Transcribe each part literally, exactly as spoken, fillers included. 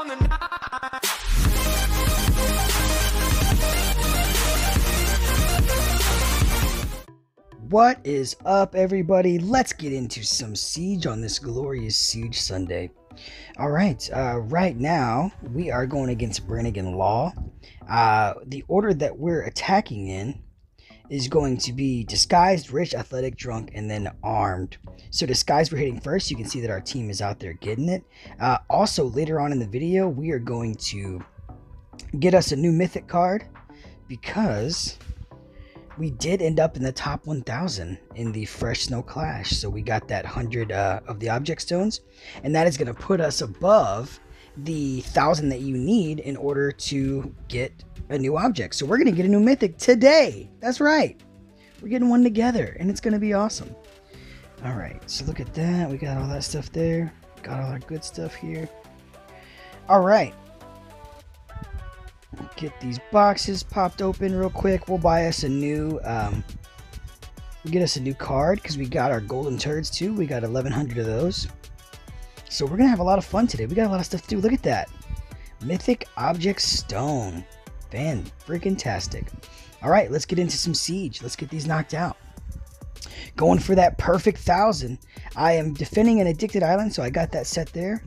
on the night. What is up, everybody? Let's get into some Siege on this glorious Siege Sunday. All right, uh, right now we are going against Brannigan Law. Uh, the order that we're attacking in is going to be disguised, rich, athletic, drunk, and then armed. So disguised we're hitting first. You can see that our team is out there getting it. Uh, also, later on in the video, we are going to get us a new mythic card because we did end up in the top one thousand in the Fresh Snow Clash. So we got that one hundred uh, of the object stones, and that is going to put us above the one thousand that you need in order to get a new object. So we're going to get a new mythic today. That's right. We're getting one together, and it's going to be awesome. All right. So look at that. We got all that stuff there. Got all our good stuff here. All right. Get these boxes popped open real quick. We'll buy us a new, um, we'll get us a new card because we got our Golden Turds too. We got eleven hundred of those. So we're going to have a lot of fun today. We got a lot of stuff to do. Look at that. Mythic Object Stone. Fan freaking tastic. All right, let's get into some Siege. Let's get these knocked out. Going for that perfect thousand. I am defending an addicted island, so I got that set there.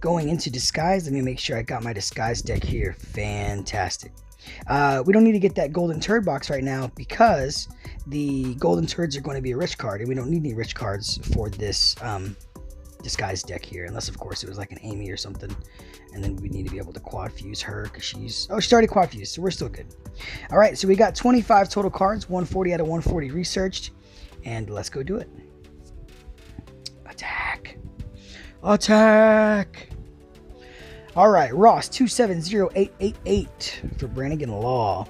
Going into disguise, let me make sure I got my disguise deck here. Fantastic. Uh, we don't need to get that Golden Turd box right now because the Golden Turds are going to be a rich card, and we don't need any rich cards for this um, disguise deck here, unless of course it was like an Amy or something. And then we need to be able to quad fuse her because she's, oh, she already quad fused, so we're still good. All right, so we got twenty-five total cards, one forty out of one forty researched, and let's go do it. Attack, attack. All right, Ross two seven zero eight eight eight for Brannigan Law.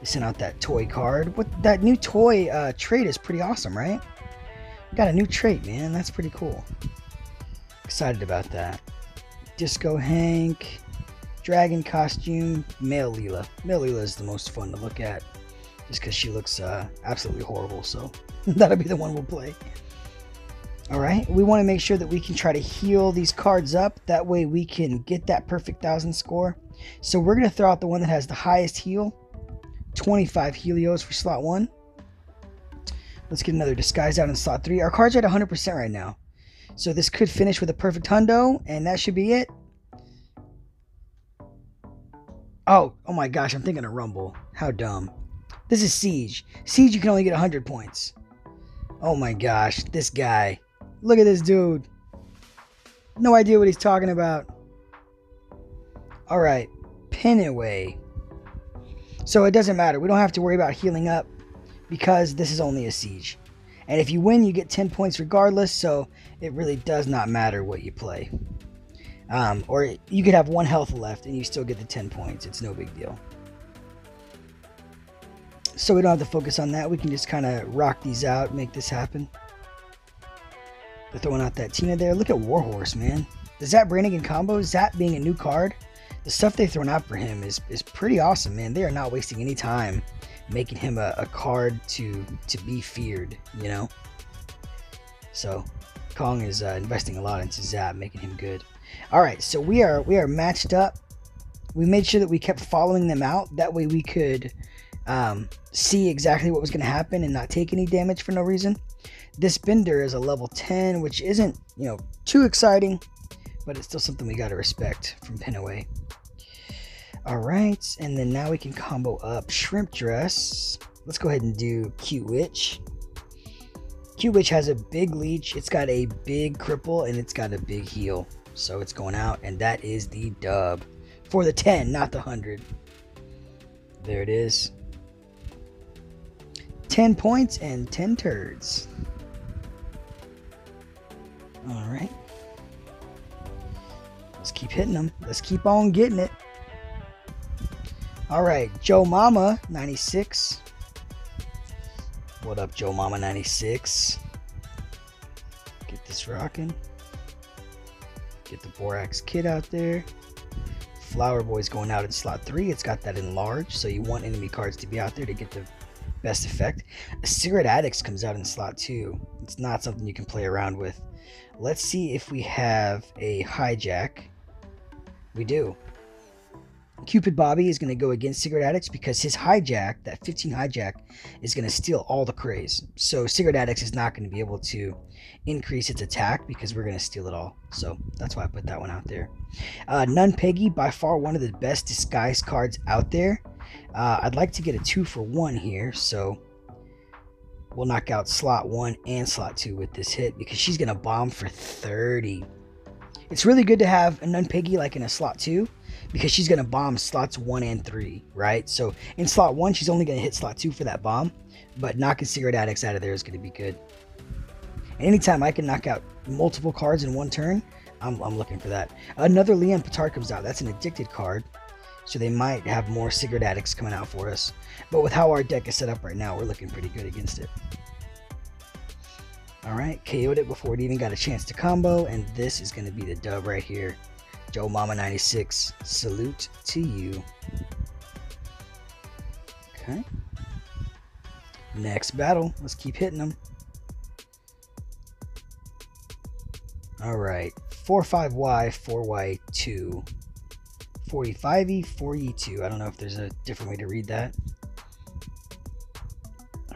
They sent out that toy card. What, that new toy uh, trait is pretty awesome, right? Got a new trait, man. That's pretty cool. Excited about that. Disco Hank, dragon costume, male Leela. Male Leela is the most fun to look at just because she looks uh, absolutely horrible, so that'll be the one we'll play. All right, we want to make sure that we can try to heal these cards up. That way we can get that perfect thousand score. So we're going to throw out the one that has the highest heal, twenty-five Helios for slot one. Let's get another disguise out in slot three. Our cards are at one hundred percent right now. So this could finish with a perfect hundo, and that should be it. Oh, oh my gosh, I'm thinking of Rumble. How dumb. This is Siege. Siege, you can only get one hundred points. Oh my gosh, this guy. Look at this dude. No idea what he's talking about. All right, pin away. So it doesn't matter. We don't have to worry about healing up because this is only a Siege. And if you win, you get ten points regardless, so it really does not matter what you play. Um, or you could have one health left and you still get the ten points. It's no big deal. So we don't have to focus on that. We can just kind of rock these out, make this happen. They're throwing out that Tina there. Look at Warhorse, man. The Zap-Brannigan combo, Zap being a new card, the stuff they've thrown out for him is, is pretty awesome, man. They are not wasting any time making him a, a card to to be feared, you know. So Kong is uh, investing a lot into Zap, making him good. All right, so we are we are matched up. We made sure that we kept following them out. That way we could um, see exactly what was going to happen and not take any damage for no reason. This Binder is a level ten, which isn't, you know, too exciting, but it's still something we got to respect from Pinaway. All right, and then now we can combo up Shrimp Dress. Let's go ahead and do Cute Witch. Cute Witch has a big leech, it's got a big cripple, and it's got a big heal. So it's going out, and that is the dub for the ten, not the one hundred. There it is. ten points and ten turds. All right. Let's keep hitting them. Let's keep on getting it. All right, Joe Mama ninety-six. What up, Joe Mama ninety-six? Get this rocking. Get the Borax Kid out there. Flower Boy's going out in slot three. It's got that enlarge, so you want enemy cards to be out there to get the best effect. A Cigarette Addict comes out in slot two. It's not something you can play around with. Let's see if we have a Hijack. We do. Cupid Bobby is going to go against Cigarette Addicts because his hijack, that fifteen hijack, is going to steal all the craze. So Cigarette Addicts is not going to be able to increase its attack because we're going to steal it all. So that's why I put that one out there. Uh, Nun Peggy, by far one of the best disguise cards out there. Uh, I'd like to get a two for one here, so we'll knock out slot one and slot two with this hit because she's going to bomb for thirty. It's really good to have a Nun Peggy like in a slot two, because she's going to bomb slots one and three, right? So in slot one, she's only going to hit slot two for that bomb. But knocking Cigarette Addicts out of there is going to be good. And anytime I can knock out multiple cards in one turn, I'm, I'm looking for that. Another Liam Petar comes out. That's an addicted card. So they might have more Cigarette Addicts coming out for us. But with how our deck is set up right now, we're looking pretty good against it. All right, K O'd it before it even got a chance to combo. And this is going to be the dub right here. Joe Mama ninety-six, salute to you. Okay. Next battle. Let's keep hitting them. All right. four five Y, four Y two. forty-five E, four E two. I don't know if there's a different way to read that.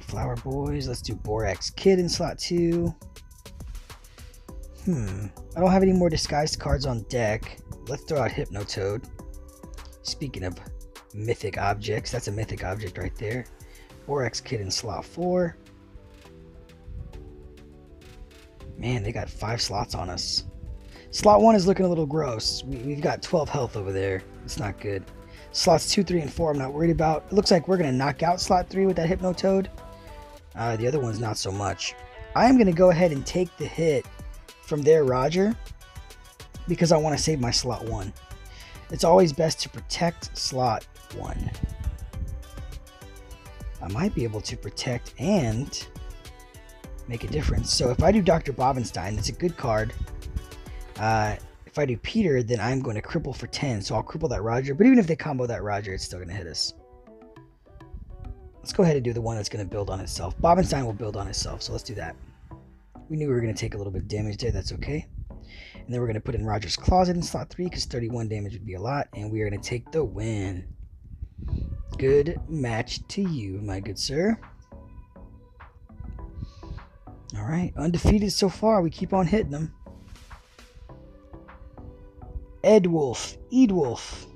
Flower Boys. Let's do Borax Kid in slot two. Hmm. I don't have any more disguised cards on deck. Let's throw out Hypnotoad. Speaking of mythic objects, that's a mythic object right there. Borax Kid in slot four. Man, they got five slots on us. Slot one is looking a little gross. We, we've got twelve health over there. It's not good. Slots two, three, and four I'm not worried about. It looks like we're going to knock out slot three with that Hypnotoad. Uh, the other one's not so much. I am going to go ahead and take the hit from there, Roger, because I want to save my slot one. It's always best to protect slot one. I might be able to protect and make a difference. So if I do Doctor Bobbenstein, it's a good card. Uh, if I do Peter, then I'm going to cripple for ten. So I'll cripple that Roger. But even if they combo that Roger, it's still going to hit us. Let's go ahead and do the one that's going to build on itself. Bobbenstein will build on itself. So let's do that. We knew we were going to take a little bit of damage there. That's okay. And then we're going to put in Roger's Closet in slot three because thirty-one damage would be a lot. And we are going to take the win. Good match to you, my good sir. All right. Undefeated so far. We keep on hitting them. Edwolf. Edwolf.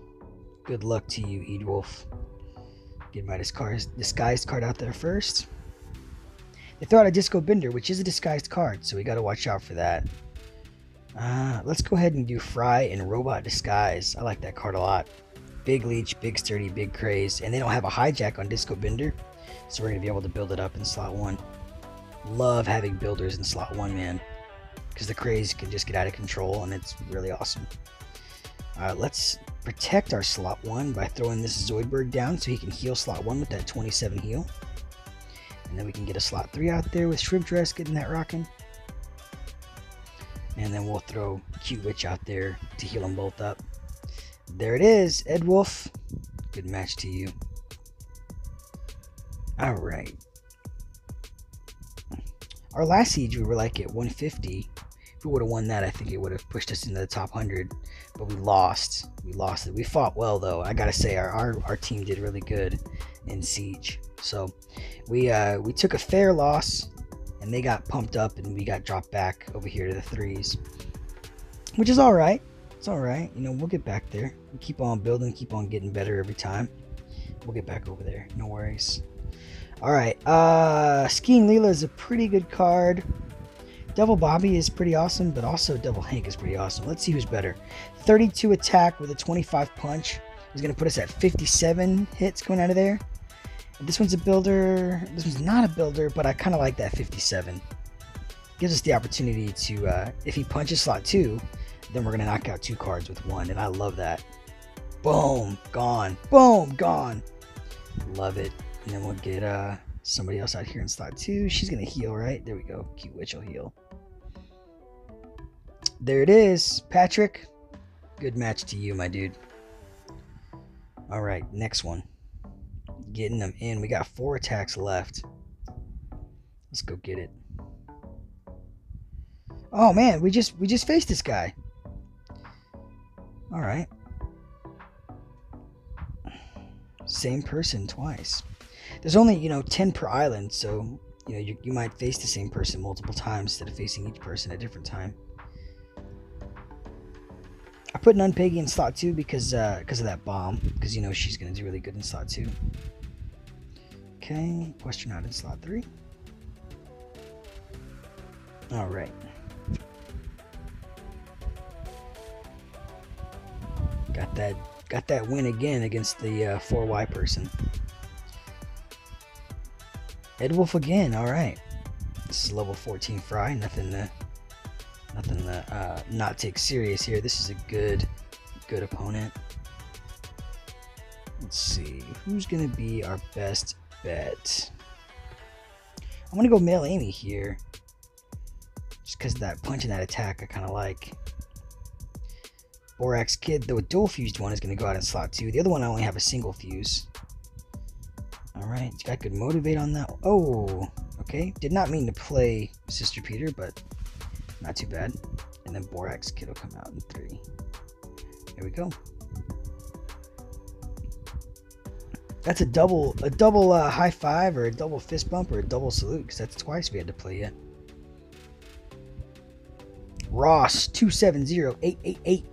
Good luck to you, Edwolf. Get my disguised card out there first. They throw out a Disco Binder, which is a disguised card, so we got to watch out for that. Uh, let's go ahead and do Fry in Robot Disguise. I like that card a lot. Big leech, big sturdy, big craze, and they don't have a hijack on Disco Binder, so we're going to be able to build it up in slot one. Love having builders in slot one, man, because the craze can just get out of control, and it's really awesome. Uh, let's protect our slot one by throwing this Zoidberg down so he can heal slot one with that twenty-seven heal. And then we can get a slot three out there with Shrimp Dress getting that rocking. And then we'll throw Cute Witch out there to heal them both up. There it is, Edwolf. Good match to you. All right. Our last siege, we were like at one fifty. If we would have won that, I think it would have pushed us into the top one hundred. But we lost. We lost it. We fought well, though. I got to say, our, our, our team did really good in Siege. So we uh, we took a fair loss, and they got pumped up, and we got dropped back over here to the threes, which is all right. It's all right. You know, we'll get back there. We keep on building, keep on getting better every time. We'll get back over there. No worries. All right. Uh, Skiing Leela is a pretty good card. Devil Bobby is pretty awesome, but also Devil Hank is pretty awesome. Let's see who's better. thirty-two attack with a twenty-five punch is going to put us at fifty-seven hits going out of there. This one's a builder. This one's not a builder, but I kind of like that fifty-seven. Gives us the opportunity to, uh, if he punches slot two, then we're going to knock out two cards with one, and I love that. Boom. Gone. Boom. Gone. Love it. And then we'll get uh, somebody else out here in slot two. She's going to heal, right? There we go. Cute Witch will heal. There it is. Patrick, good match to you, my dude. All right, next one. Getting them in. We got four attacks left. Let's go get it. Oh man, we just we just faced this guy. All right, same person twice. There's only, you know, ten per island, so, you know, you, you might face the same person multiple times instead of facing each person at a different time. I put Nun Peggy in slot two because uh, because of that bomb, because, you know, she's going to do really good in slot two. Okay, question out in slot three. All right. Got that, got that win again against the uh, four Y person. Ed Wolf again. All right. This is level fourteen Fry. Nothing to, nothing to uh, not take serious here. This is a good, good opponent. Let's see who's gonna be our best bet. I'm gonna go Male Amy here, just because of that punch and that attack I kind of like. Borax Kid, the dual fused one, is gonna go out in slot two. The other one I only have a single fuse. Alright, I could motivate on that. Oh, okay. Did not mean to play Sister Peter, but not too bad. And then Borax Kid will come out in three. Here we go. That's a double, a double uh, high five, or a double fist bump, or a double salute, because that's twice we had to play yet. Ross two seven zero eight eight eight.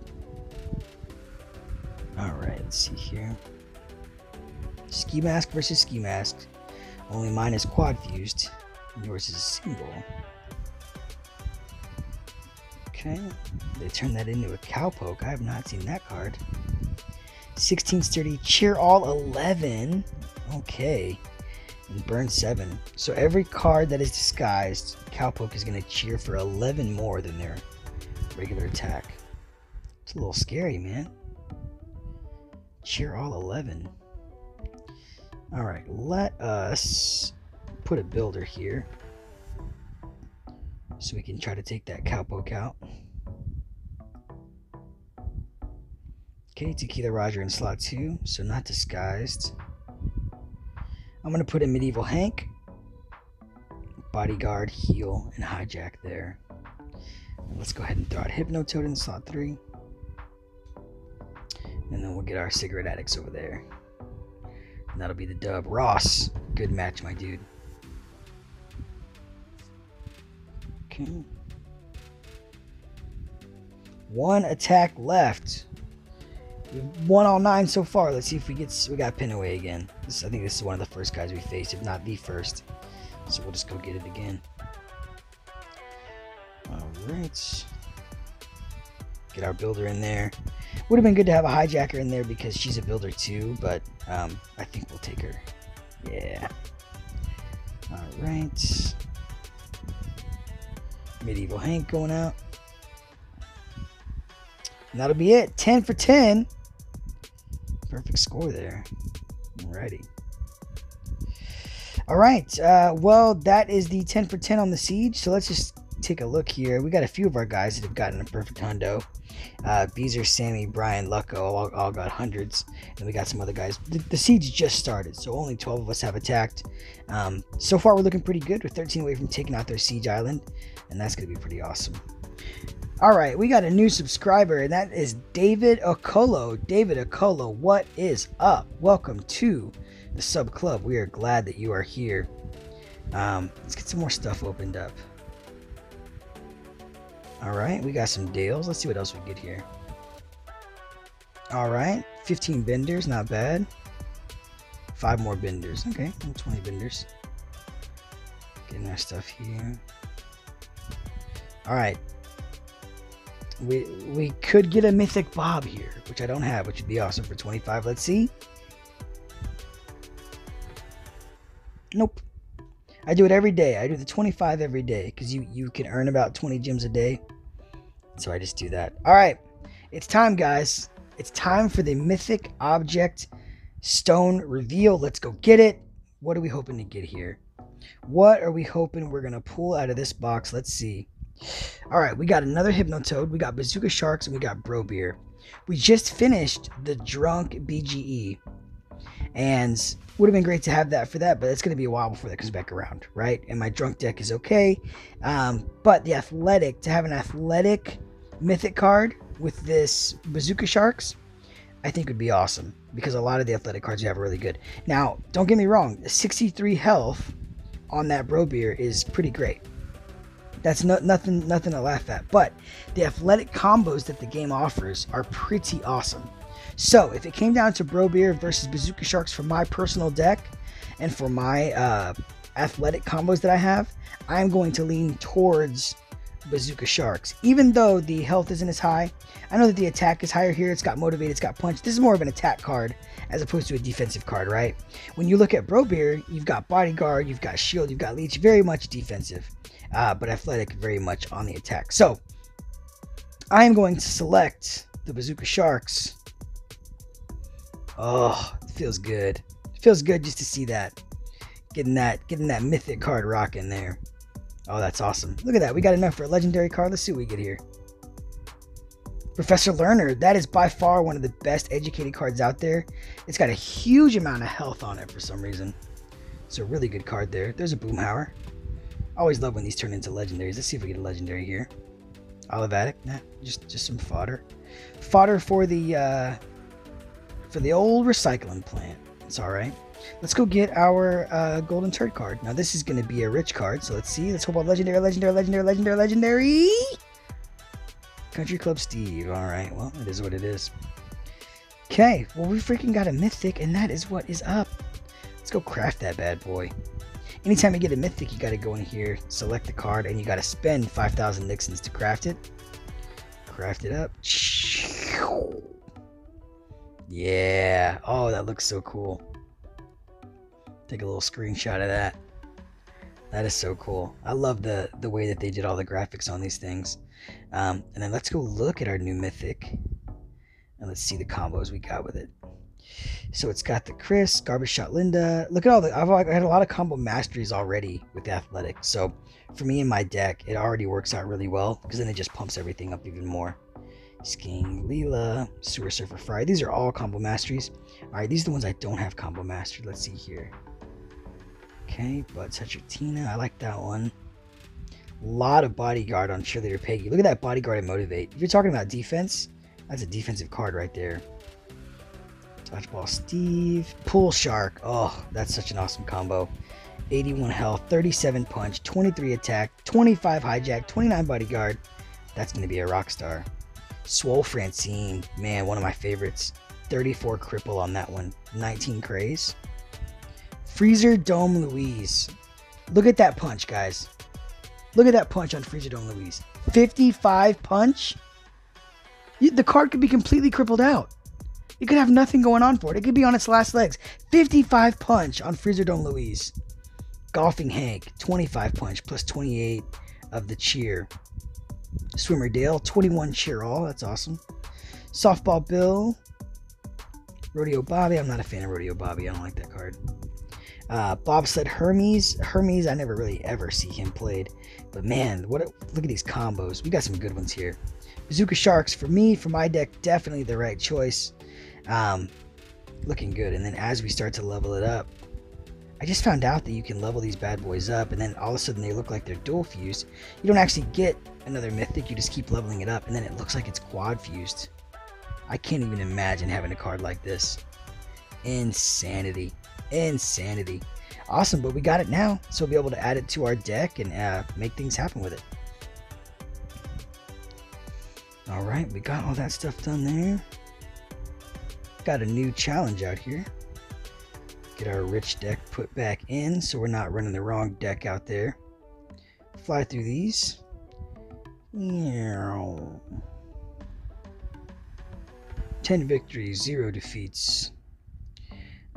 Alright, let's see here. Ski Mask versus Ski Mask. Only mine is quad fused. Yours is single. Okay. They turned that into a Cowpoke. I have not seen that card. sixteen sturdy. Cheer all eleven. Okay. And burn seven. So every card that is disguised, Cowpoke is going to cheer for eleven more than their regular attack. It's a little scary, man. Cheer all eleven. Alright, let us put a builder here so we can try to take that Cowpoke out. Okay, Tequila Roger in slot two, so not disguised. I'm going to put in Medieval Hank, Bodyguard, Heal, and Hijack there. Let's go ahead and throw out Hypnotoad in slot three. And then we'll get our Cigarette Addicts over there. And that'll be the dub. Ross, good match, my dude. Okay. One attack left. We've won all nine so far. Let's see if we get. We got pin away again. This, I think this is one of the first guys we faced, if not the first. So we'll just go get it again. All right. Get our builder in there. Would have been good to have a hijacker in there because she's a builder too, but um, I think we'll take her. Yeah. Alright. Medieval Hank going out. And that'll be it. ten for ten. Perfect score there. Alrighty. Alright. Uh, well, that is the ten for ten on the Siege. So let's just take a look here. We got a few of our guys that have gotten a perfect hundo. Uh, Beezer, Sammy, Brian, Lucko all, all got hundreds, and we got some other guys. The, the siege just started, so only twelve of us have attacked. Um, so far, we're looking pretty good. We're thirteen away from taking out their siege island, and that's going to be pretty awesome. All right, we got a new subscriber, and that is David Okolo. David Okolo, what is up? Welcome to the sub club. We are glad that you are here. Um, let's get some more stuff opened up. Alright, we got some deals. Let's see what else we get here. Alright, fifteen benders, not bad. five more benders. Okay, twenty benders. Getting our stuff here. Alright. We we could get a Mythic Bob here, which I don't have, which would be awesome for twenty-five. Let's see. Nope. I do it every day. I do the twenty-five every day because you, you can earn about twenty gems a day. So I just do that. All right. It's time, guys. It's time for the Mythic Object Stone reveal. Let's go get it. What are we hoping to get here? What are we hoping we're going to pull out of this box? Let's see. All right. We got another Hypnotoad. We got Bazooka Sharks, and we got Brobeer. We just finished the Drunk B G E. And would have been great to have that for that, but it's going to be a while before that comes back around, right? And my drunk deck is okay. Um, but the athletic, to have an athletic mythic card with this Bazooka Sharks, I think would be awesome, because a lot of the athletic cards you have are really good. Now, don't get me wrong, sixty-three health on that Brobeer is pretty great. That's no, nothing nothing to laugh at, but the athletic combos that the game offers are pretty awesome. So, if it came down to Brobeer versus Bazooka Sharks for my personal deck and for my uh, athletic combos that I have, I'm going to lean towards Bazooka Sharks, even though the health isn't as high. I know that the attack is higher here. It's got motivate, it's got punch. This is more of an attack card as opposed to a defensive card, right? When you look at Brobeer, you've got bodyguard, you've got shield, you've got leech, very much defensive, uh, but athletic very much on the attack. So I am going to select the Bazooka Sharks. Oh, it feels good. It feels good just to see that, getting that, getting that mythic card rocking there. Oh, that's awesome. Look at that. We got enough for a legendary card. Let's see what we get here. Professor Lerner. That is by far one of the best educated cards out there. It's got a huge amount of health on it for some reason. It's a really good card there. There's a Boomhauer. I always love when these turn into legendaries. Let's see if we get a legendary here. Olive Addict. Nah, just, just some fodder. Fodder for the, uh, for the old recycling plant. It's all right. Let's go get our uh, Golden Turd card. Now, this is going to be a rich card, so let's see. Let's hope about legendary, legendary, legendary, legendary, legendary. Country Club Steve. All right. Well, it is what it is. Okay. Well, we freaking got a mythic, and that is what is up. Let's go craft that bad boy. Anytime you get a mythic, you got to go in here, select the card, and you got to spend five thousand Nixons to craft it. Craft it up. Yeah. Oh, that looks so cool. Take a little screenshot of that. That is so cool. I love the the way that they did all the graphics on these things. Um, and then let's go look at our new mythic. And let's see the combos we got with it. So it's got the Chris, Garbage Shot Linda. Look at all the, I've I had a lot of combo masteries already with athletic. So for me in my deck, it already works out really well, because then it just pumps everything up even more. Skiing Leela, Sewer Surfer Fry. These are all combo masteries. All right, these are the ones I don't have combo mastered. Let's see here. Okay, Bud Satratina, I like that one. A lot of bodyguard on Cheerleader Peggy. Look at that bodyguard and motivate. If you're talking about defense, that's a defensive card right there. Dodgeball Steve, Pool Shark. Oh, that's such an awesome combo. eighty-one health, thirty-seven punch, twenty-three attack, twenty-five hijack, twenty-nine bodyguard. That's going to be a rock star. Swole Francine, man, one of my favorites. thirty-four cripple on that one, nineteen craze. Freezer Dome Louise. Look at that punch, guys. Look at that punch on Freezer Dome Louise. fifty-five punch. You, the card could be completely crippled out. It could have nothing going on for it. It could be on its last legs. fifty-five punch on Freezer Dome Louise. Golfing Hank, twenty-five punch plus twenty-eight of the cheer. Swimmer Dale, twenty-one cheer all. That's awesome. Softball Bill. Rodeo Bobby. I'm not a fan of Rodeo Bobby. I don't like that card. Uh, bobsled Hermes. Hermes, I never really ever see him played, but man, what a, look at these combos. We got some good ones here. Bazooka Sharks, for me, for my deck, definitely the right choice. Um, looking good. And then as we start to level it up, I just found out that you can level these bad boys up, and then all of a sudden they look like they're dual fused. You don't actually get another mythic, you just keep leveling it up, and then it looks like it's quad fused. I can't even imagine having a card like this. Insanity. Insanity. Awesome, but we got it now, so we'll be able to add it to our deck and uh, make things happen with it. All right, we got all that stuff done there. Got a new challenge out here. Get our rich deck put back in so we're not running the wrong deck out there. Fly through these. ten victories, zero defeats.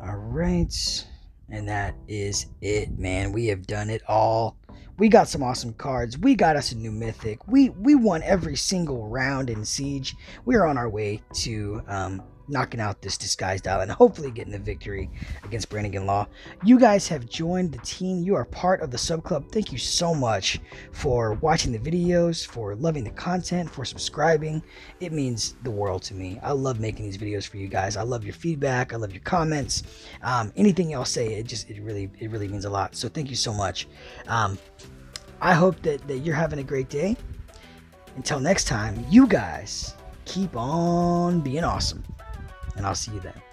All right, and that is it, man. We have done it all. We got some awesome cards. We got us a new mythic. We we won every single round in Siege. We're on our way to um, knocking out this Disguised Island, hopefully getting the victory against Brannigan Law. You guys have joined the team. You are part of the sub club. Thank you so much for watching the videos, for loving the content, for subscribing. It means the world to me. I love making these videos for you guys. I love your feedback. I love your comments. Um, anything y'all say, it just it really it really means a lot. So thank you so much. Um, I hope that, that you're having a great day. Until next time, you guys keep on being awesome. and I'll see you then.